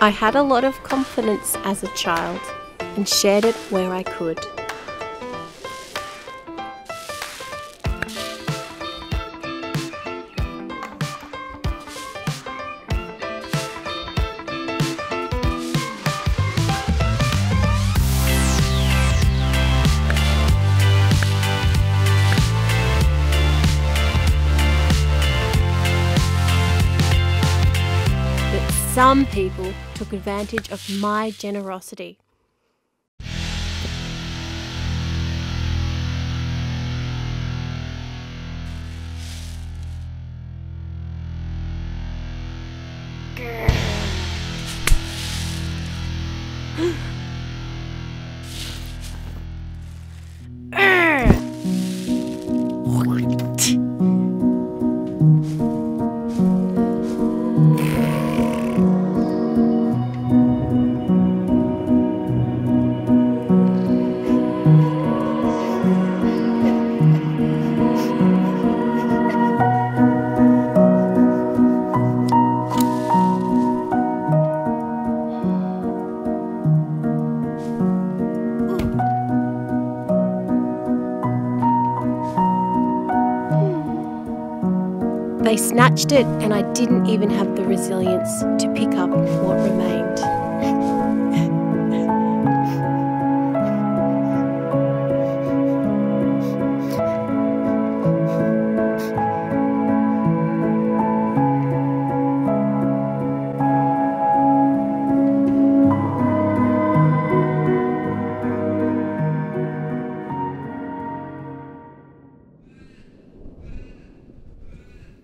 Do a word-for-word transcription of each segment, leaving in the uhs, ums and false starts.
I had a lot of confidence as a child and shared it where I could. Some people took advantage of my generosity. They snatched it, and I didn't even have the resilience to pick up what remained.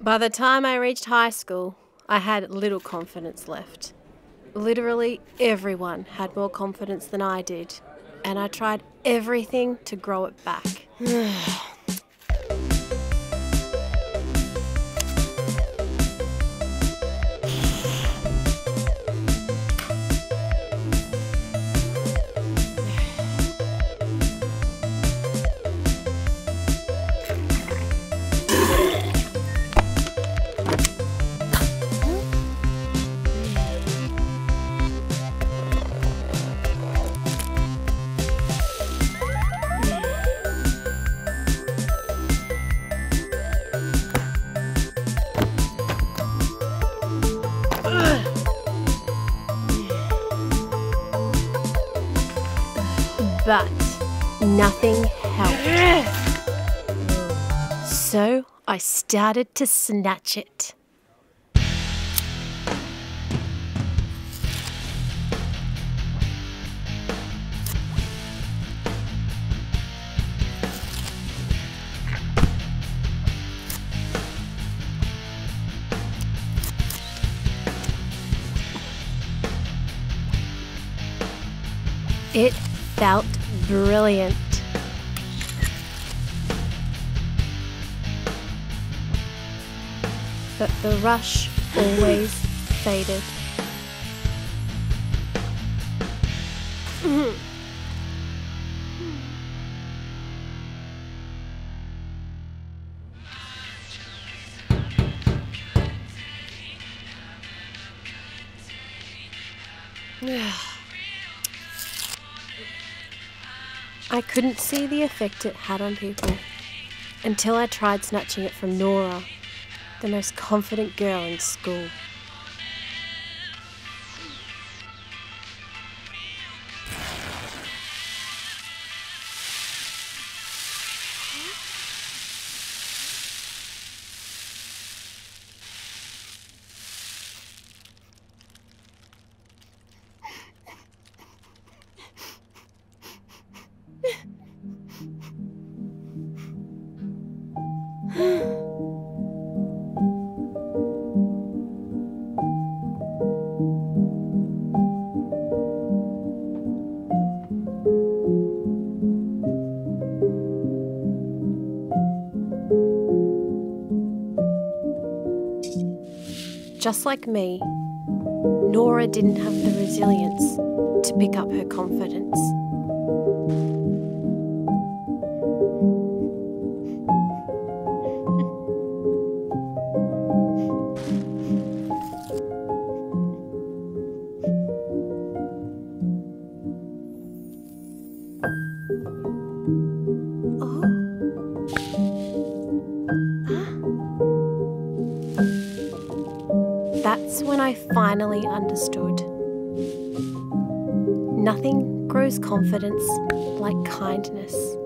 By the time I reached high school, I had little confidence left. Literally everyone had more confidence than I did, and I tried everything to grow it back. But nothing helped. So I started to snatch it. It felt brilliant. But the rush always faded. I couldn't see the effect it had on people until I tried snatching it from Nora, the most confident girl in school. Just like me, Nora didn't have the resilience to pick up her confidence. I finally understood. Nothing grows confidence like kindness.